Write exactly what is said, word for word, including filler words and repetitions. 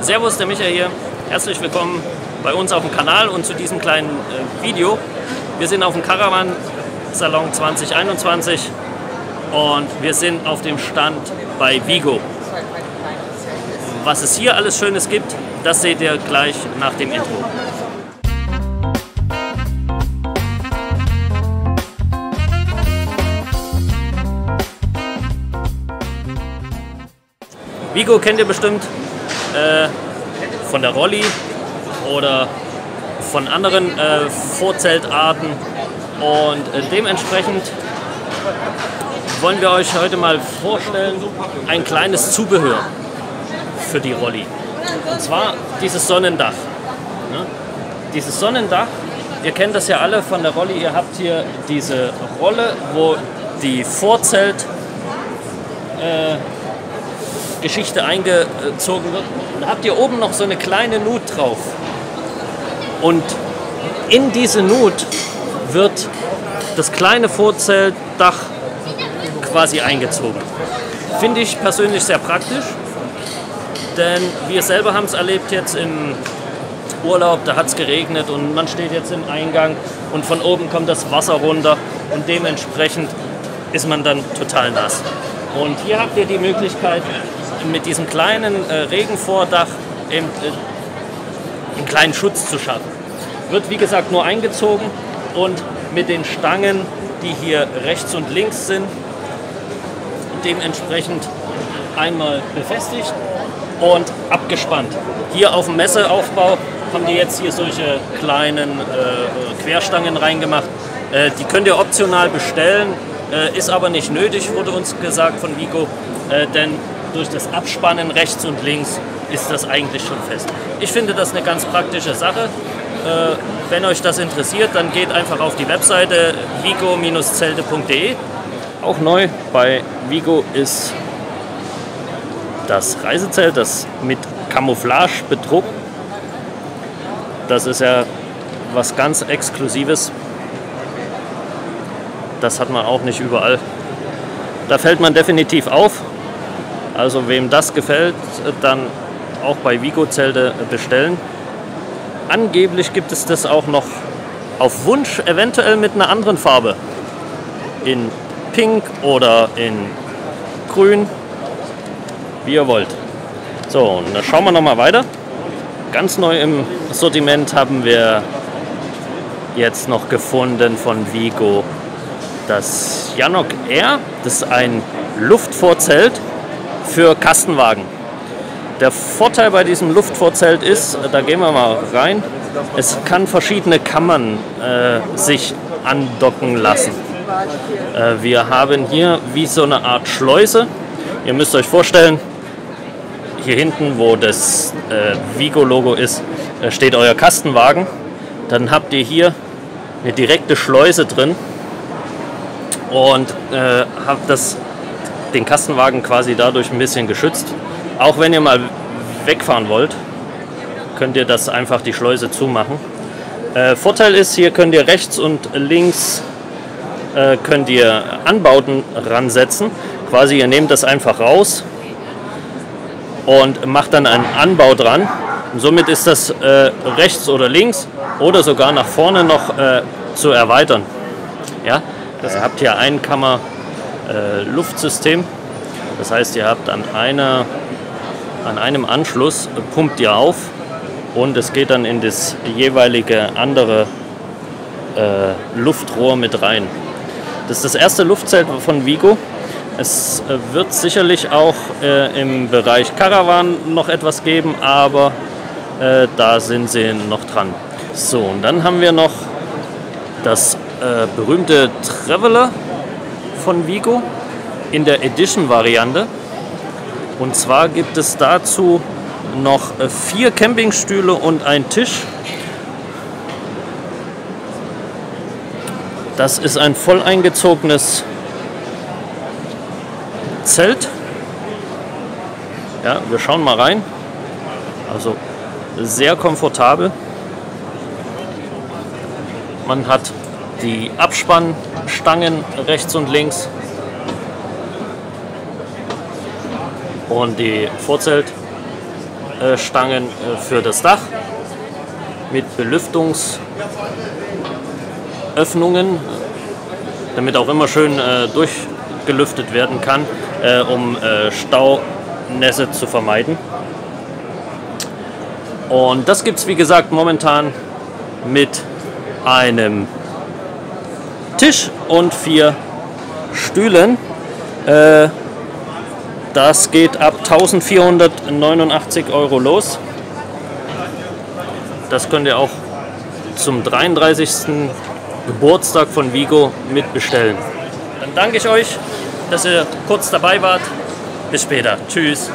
Servus, der Michael hier. Herzlich willkommen bei uns auf dem Kanal und zu diesem kleinen äh, Video. Wir sind auf dem Caravan Salon zwanzig einundzwanzig und wir sind auf dem Stand bei WIGO. Was es hier alles Schönes gibt, das seht ihr gleich nach dem Intro. WIGO kennt ihr bestimmt äh, von der Rolli oder von anderen äh, Vorzeltarten und äh, dementsprechend wollen wir euch heute mal vorstellen ein kleines Zubehör für die Rolli. Und zwar dieses Sonnendach. Ne? Dieses Sonnendach, ihr kennt das ja alle von der Rolli, ihr habt hier diese Rolle, wo die Vorzelt äh, Geschichte eingezogen wird. Dann habt ihr oben noch so eine kleine Nut drauf. Und in diese Nut wird das kleine Vorzeltdach quasi eingezogen. Finde ich persönlich sehr praktisch, denn wir selber haben es erlebt jetzt im Urlaub, da hat es geregnet und man steht jetzt im Eingang und von oben kommt das Wasser runter und dementsprechend ist man dann total nass. Und hier habt ihr die Möglichkeit, mit diesem kleinen äh, Regenvordach eben, äh, einen kleinen Schutz zu schaffen. Wird wie gesagt nur eingezogen und mit den Stangen, die hier rechts und links sind, dementsprechend einmal befestigt und abgespannt. Hier auf dem Messeaufbau haben die jetzt hier solche kleinen äh, Querstangen reingemacht. Äh, die könnt ihr optional bestellen, äh, ist aber nicht nötig, wurde uns gesagt von WIGO, äh, denn durch das Abspannen rechts und links ist das eigentlich schon fest. Ich finde das eine ganz praktische Sache. Äh, wenn euch das interessiert, dann geht einfach auf die Webseite wigo Bindestrich zelte Punkt de. Auch neu bei WIGO ist das Reisezelt, das mit Camouflage bedruckt. Das ist ja was ganz Exklusives. Das hat man auch nicht überall. Da fällt man definitiv auf. Also wem das gefällt, dann auch bei WIGO Zelte bestellen. Angeblich gibt es das auch noch auf Wunsch, eventuell mit einer anderen Farbe. In Pink oder in Grün, wie ihr wollt. So, und dann schauen wir nochmal weiter. Ganz neu im Sortiment haben wir jetzt noch gefunden von WIGO das Yanock Air. Das ist ein Luftvorzelt für Kastenwagen. Der Vorteil bei diesem Luftvorzelt ist, da gehen wir mal rein, es kann verschiedene Kammern äh, sich andocken lassen. Äh, wir haben hier wie so eine Art Schleuse. Ihr müsst euch vorstellen, hier hinten, wo das äh, WIGO-Logo ist, äh, steht euer Kastenwagen. Dann habt ihr hier eine direkte Schleuse drin und äh, habt das den Kastenwagen quasi dadurch ein bisschen geschützt. Auch wenn ihr mal wegfahren wollt, könnt ihr das einfach die Schleuse zumachen. Äh, Vorteil ist, hier könnt ihr rechts und links äh, könnt ihr Anbauten ransetzen. Quasi ihr nehmt das einfach raus und macht dann einen Anbau dran. Und somit ist das äh, rechts oder links oder sogar nach vorne noch äh, zu erweitern. Ja, das habt ihr eine Kammer Äh, Luftsystem. Das heißt, ihr habt an, einer, an einem Anschluss, äh, pumpt ihr auf und es geht dann in das jeweilige andere äh, Luftrohr mit rein. Das ist das erste Luftzelt von WIGO. Es äh, wird sicherlich auch äh, im Bereich Caravan noch etwas geben, aber äh, da sind sie noch dran. So, und dann haben wir noch das äh, berühmte Traveller von WIGO in der Edition-Variante. Und zwar gibt es dazu noch vier Campingstühle und einen Tisch. Das ist ein voll eingezogenes Zelt. Ja, wir schauen mal rein. Also sehr komfortabel. Man hat die Abspannstangen rechts und links und die Vorzelt Stangen für das Dach mit Belüftungsöffnungen, damit auch immer schön durchgelüftet werden kann, um Staunässe zu vermeiden. Und das gibt es, wie gesagt, momentan mit einem Tisch und vier Stühlen. Das geht ab eintausendvierhundertneunundachtzig Euro los. Das könnt ihr auch zum dreiunddreißigsten Geburtstag von WIGO mitbestellen. Dann danke ich euch, dass ihr kurz dabei wart. Bis später. Tschüss.